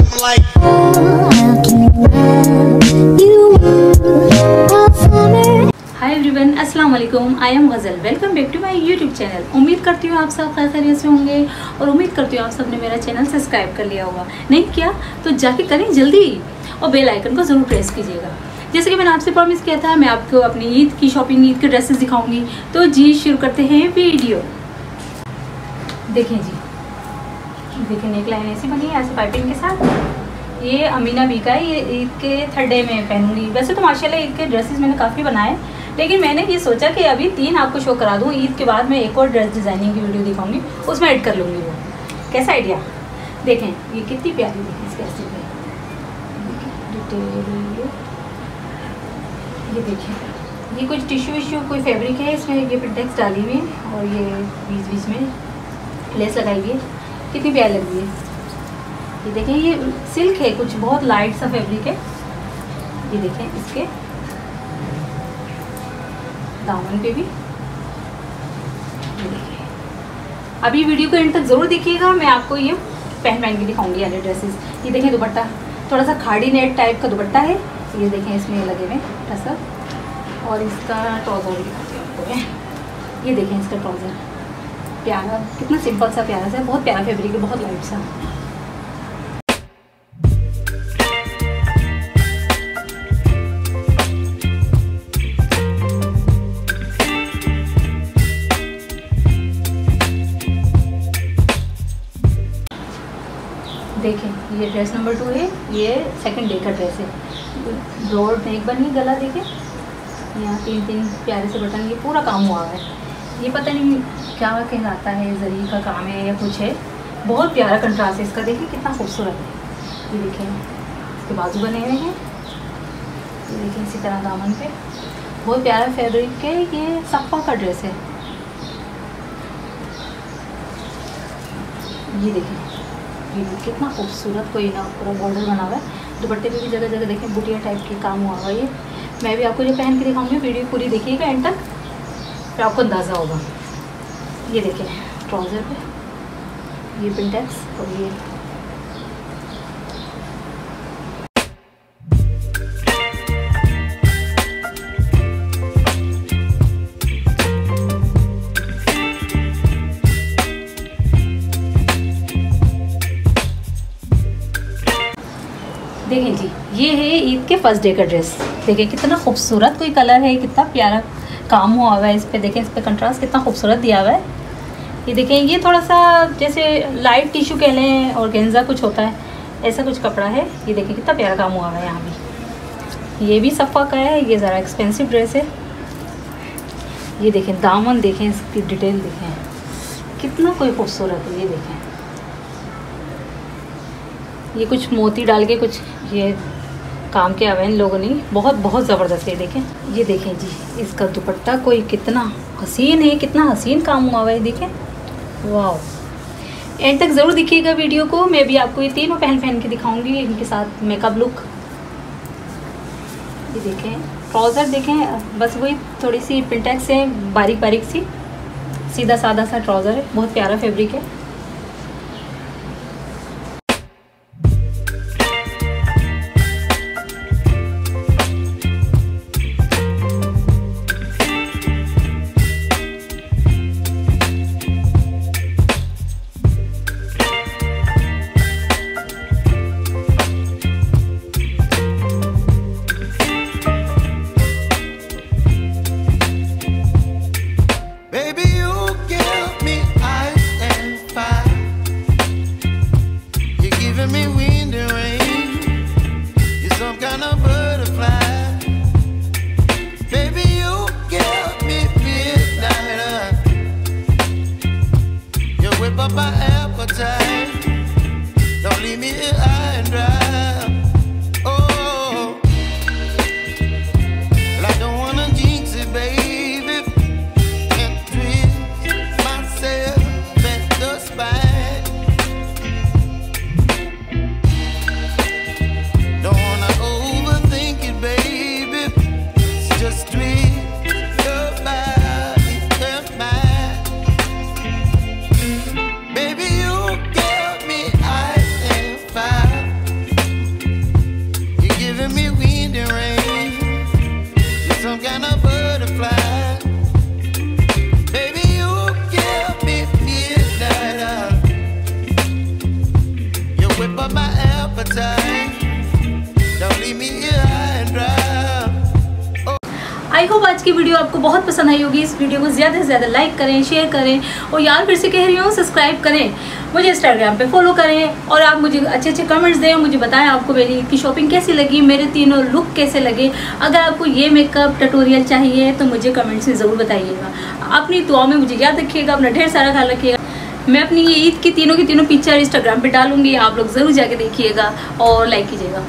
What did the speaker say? I'm like, oh, how can I love you all summer? Hi everyone, अस्सलाम वालेकुम। I am Ghazal, welcome back to my YouTube channel. उम्मीद करती हूँ आप सब खैरियत से होंगे और उम्मीद करती हूँ आप सब ने मेरा चैनल सब्सक्राइब कर लिया होगा। नहीं किया तो जाके करें जल्दी और बेल आइकन को ज़रूर प्रेस कीजिएगा। जैसे कि मैंने आपसे प्रॉमिस किया था, मैं आपको अपनी ईद की शॉपिंग, ईद के ड्रेसेस दिखाऊंगी। तो जी शुरू करते हैं वीडियो। देखें जी, देखिए नेक लाइन ऐसी बनी है ऐसे पाइपिंग के साथ। ये अमीना बी का है, ये ईद के थर्ड डे में पहनूंगी। वैसे तो माशाल्लाह ईद के ड्रेसेस मैंने काफ़ी बनाए, लेकिन मैंने ये सोचा कि अभी तीन आपको शो करा दूँ। ईद के बाद मैं एक और ड्रेस डिज़ाइनिंग की वीडियो दिखाऊंगी, उसमें ऐड कर लूँगी। वो कैसा आइडिया? देखें ये कितनी प्यारी है, इसके डिटेल ये देखें। ये कुछ टिश्यू विश्यू कोई फैब्रिक है, इसमें ये प्रिंटेक्स डाली हुई है और ये बीच बीच में लेस लगाई हुई है। कितनी प्यारी लग रही है। ये देखें, ये सिल्क है, कुछ बहुत लाइट सा फैब्रिक है। ये देखें इसके दामन पे भी। अभी वीडियो को एंड तक ज़रूर देखिएगा, मैं आपको ये पहन के दिखाऊंगी वाले ड्रेसेस। ये देखें दुपट्टा, थोड़ा सा खाड़ी नेट टाइप का दुपट्टा है। ये देखें इसमें लगे हुए टसर, और इसका ट्राउज़र भी दिखाती हूँ आपको मैं। ये देखें इसका ट्राउज़र प्यारा, कितना सिंपल सा प्यारा सा, बहुत प्यारा फैब्रिक है, बहुत लाइट सा। देखें ये ड्रेस नंबर 2 है, ये सेकंड डे का ड्रेस है। ब्रॉड नेक बनी, गला देखें यहाँ तीन तीन प्यारे से बटन, ये पूरा काम हुआ है। ये पता नहीं क्या कहलाता है, जरी का काम है या कुछ है। बहुत प्यारा कंट्रास्ट है इसका, देखिए कितना खूबसूरत है। ये देखें इसके बाजू बने हुए हैं। ये देखें इसी तरह दामन पे, बहुत प्यारा फैब्रिक है। ये सफ़ा का ड्रेस है। ये देखें कितना खूबसूरत कोई ना पूरा बॉर्डर बना हुआ है। दुपट्टे पे भी जगह जगह देखें बुटिया टाइप के काम हुआ हुआ। ये मैं भी आपको ये पहन के दिखाऊंगी, वीडियो पूरी देखिएगा एंड तक, फिर आपको अंदाज़ा होगा। ये देखें ट्राउज़र पे ये पिंटेक्स, और ये देखें जी, ये है ईद के फर्स्ट डे का ड्रेस। देखें कितना खूबसूरत कोई कलर है, कितना प्यारा काम हुआ हुआ है इस पर। देखें इस पर कंट्रास्ट कितना खूबसूरत दिया हुआ है। ये देखें ये थोड़ा सा जैसे लाइट टिश्यू कह लें, और गेंजा कुछ होता है ऐसा कुछ कपड़ा है। ये देखें कितना प्यारा काम हुआ हुआ है यहाँ भी। ये भी सफ़ा का है, ये ज़रा एक्सपेंसिव ड्रेस है। ये देखें दामन, देखें इसकी डिटेल, देखें कितना कोई खूबसूरत है। ये देखें ये कुछ मोती डाल के कुछ ये काम किया हुआ है इन लोगों ने, बहुत बहुत ज़बरदस्त है। देखें ये देखें जी इसका दुपट्टा, कोई कितना हसीन है, कितना हसीन काम हुआ हुआ है। देखें वाह, एंड तक ज़रूर देखिएगा वीडियो को। मैं भी आपको ये तीनों पहन के दिखाऊंगी, इनके साथ मेकअप लुक। ये देखें ट्राउज़र, देखें बस वही थोड़ी सी पिंटेक्स है, बारीक बारीक सी, सीधा साधा सा ट्राउज़र है। बहुत प्यारा फैब्रिक है। आई होप आज की वीडियो आपको बहुत पसंद आई होगी। इस वीडियो को ज़्यादा से ज़्यादा लाइक करें, शेयर करें और यार फिर से कह रही हूँ सब्सक्राइब करें, मुझे इंस्टाग्राम पे फॉलो करें और आप मुझे अच्छे अच्छे कमेंट्स दें। मुझे बताएं आपको मेरी की शॉपिंग कैसी लगी, मेरे तीनों लुक कैसे लगे। अगर आपको ये मेकअप ट्यूटोरियल चाहिए तो मुझे कमेंट्स में ज़रूर बताइएगा। अपनी दुआ में मुझे याद रखिएगा, अपना ढेर सारा ख्याल रखिएगा। मैं अपनी ये ईद की तीनों पिक्चर इंस्टाग्राम पे डालूंगी, आप लोग ज़रूर जाके देखिएगा और लाइक कीजिएगा।